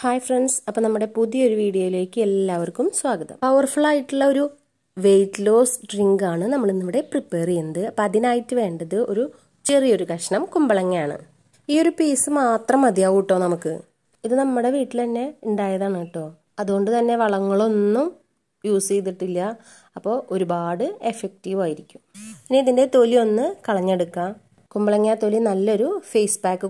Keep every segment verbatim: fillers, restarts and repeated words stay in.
Hi friends, now we have a video to Powerful a weight loss drink. We will prepare this. We cherry a kashnam. This piece is matra. This is our weight loss. That's why we use it. It's effective. This face pack.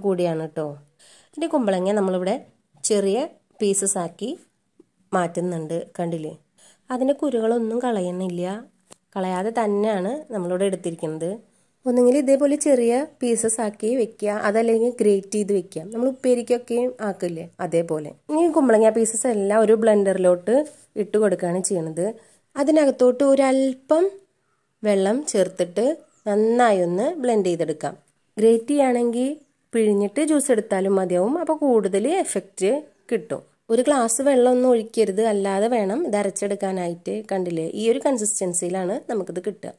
Cherry pieces aki, Martin under Candile. Adana Kurigal Nuncalayanilla, Kalayada Tanana, Namloda Tirkinde. Only de Policheria, pieces aki, Vicia, other lane great teeth Vicia, Namu Perica came Akile, Adebole. New Comblanga pieces a lauru blender lotter, it took a canichi another. Adanagato alpum, vellum, chertheter, and nayuna, blend either cup. Great tea anangi. പിഴിഞ്ഞിട്ട് juice എടുത്താലും മതിയാവും അപ്പോൾ കൂടുതൽ effect കിട്ടും ഒരു glass വെള്ളം ഒന്നും ഒഴിക്കരുത് അല്ലാതെ വേണം ദരച്ചെടുക്കാനായിട്ട് കണ്ടില്ലേ ഈ ഒരു കൺസിസ്റ്റൻസിയിലാണ് നമുക്ക് ഇത് കിട്ടുക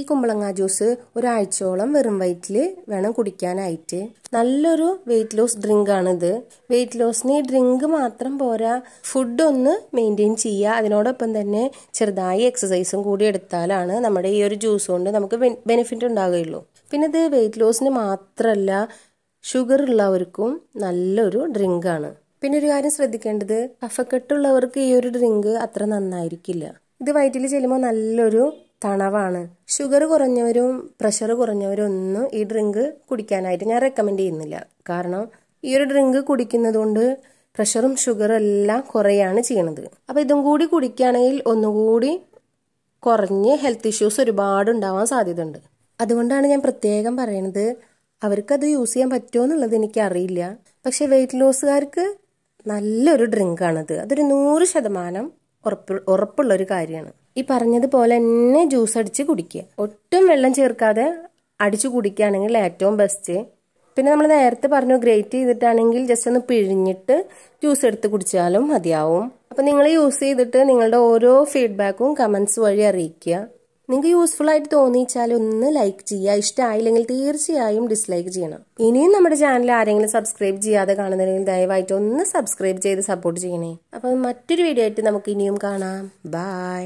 ഈ കുമ്പളങ്ങ ജ്യൂസ് ഒരു ആഴ്ചയോളം വെറും വയറ്റിൽ വേണം കുടിക്കാനായിട്ട് നല്ലൊരു weight loss drink ആണ് ഇത് weight loss നെ ഡ്രിങ്ക് മാത്രം പോരാ ഫുഡ് ഒന്ന് മെയിൻറ്റെയിൻ ചെയ്യുക അതിനോടൊപ്പം തന്നെ ചെറുതായി എക്സർസൈസും കൂടി എടുത്താലാണ് നമ്മുടെ ഈ ഒരു ജ്യൂസ് കൊണ്ട് നമുക്ക് ബെനിഫിറ്റ് ഉണ്ടാകുകയുള്ളൂ പിന്നെ ഇത് weight loss നെ മാത്രമല്ല Sugar loverkum, nalluru drink ആണ്. പിന്നെ ഒരു കാര്യം ശ്രദ്ധിക്കേണ്ടത് കഫക്കെട്ടുള്ളവർക്ക് ഈ ഒരു ഡ്രിങ്ക് അത്ര നന്നായിരിക്കില്ല. ഇത് വയറ്റിൽ ചെല്ലുമ്പോൾ നല്ലൊരു തണവാണ്. ഷുഗർ കുറഞ്ഞവരും പ്രഷർ കുറഞ്ഞവരും ഒന്നും ഈ ഡ്രിങ്ക് കുടിക്കാനായിട്ട് ഞാൻ റെക്കമെൻഡ് ചെയ്യുന്നില്ല. കാരണം ഈ ഒരു ഡ്രിങ്ക് കുടിക്കുന്നതുകൊണ്ട് പ്രഷറും ഷുഗറും എല്ലാം കുറയാണ് ചെയ്യുന്നത്. അപ്പോൾ ഇതും കൂടി കുടിക്കാനെങ്കിൽ ഒന്നുകൂടി കുറഞ്ഞ ഹെൽത്ത് ഇഷ്യൂസ് ഒരുപാട് ഉണ്ടാവാൻ സാധ്യതയുണ്ട്. അതുകൊണ്ടാണ് ഞാൻ പ്രത്യേകം പറയുന്നത് അവർക്കത് യൂസ് ചെയ്യാൻ പറ്റുമോ എന്നുള്ളത് എനിക്ക് അറിയില്ല പക്ഷേ വെയിറ്റ് ലോസ്കാർക്ക് നല്ലൊരു ഡ്രിങ്ക് ആണത് അതൊരു നൂറ് ശതമാനം ഉറപ്പുള്ള ഒരു കാര്യമാണ് ഈ പറഞ്ഞതുപോലെ തന്നെ ജ്യൂസ് അടിച്ച് കുടിക്കുക ഒട്ടും വെള്ളം ചേർക്കാതെ അടിച്ച് കുടിക്കാനാണെങ്കിൽ ഏറ്റവും ബെസ്റ്റ് പിന്നെ നമ്മൾ നേരത്തെ പറഞ്ഞു ഗ്രേറ്റ് ചെയ്തിട്ടാണെങ്കിൽ ജസ്റ്റ് ഒന്ന് പിഴിഞ്ഞിട്ട് ജ്യൂസ് എടുത്ത് കുടിച്ചാലും മതിയാവും അപ്പോൾ നിങ്ങൾ യൂസ് ചെയ്തിട്ട് നിങ്ങളുടെ ഓരോ ഫീഡ്ബാക്കും കമന്റ്സ് വഴി അറിയിക്കുക Ninga useful ആയിട്ട് തോന്നിച്ചാൽ ഒന്ന് ലൈക്ക് ചെയ്യുക ഇഷ്ടമായില്ലെങ്കിൽ തീർച്ചയായും ഡിസ്ലൈക്ക് ചെയ്യണം ഇനിയും നമ്മുടെ ചാനൽ ആരെങ്കിലും സബ്സ്ക്രൈബ് ചെയ്യാതെ കാണുന്നവരെങ്കിൽ ദയവായി ഒന്ന് സബ്സ്ക്രൈബ് ചെയ്ത് സപ്പോർട്ട് ചെയ്യണേ അപ്പോൾ മറ്റൊരു വീഡിയോ ആയിട്ട് നമുക്ക് ഇനിയും കാണാം ബൈ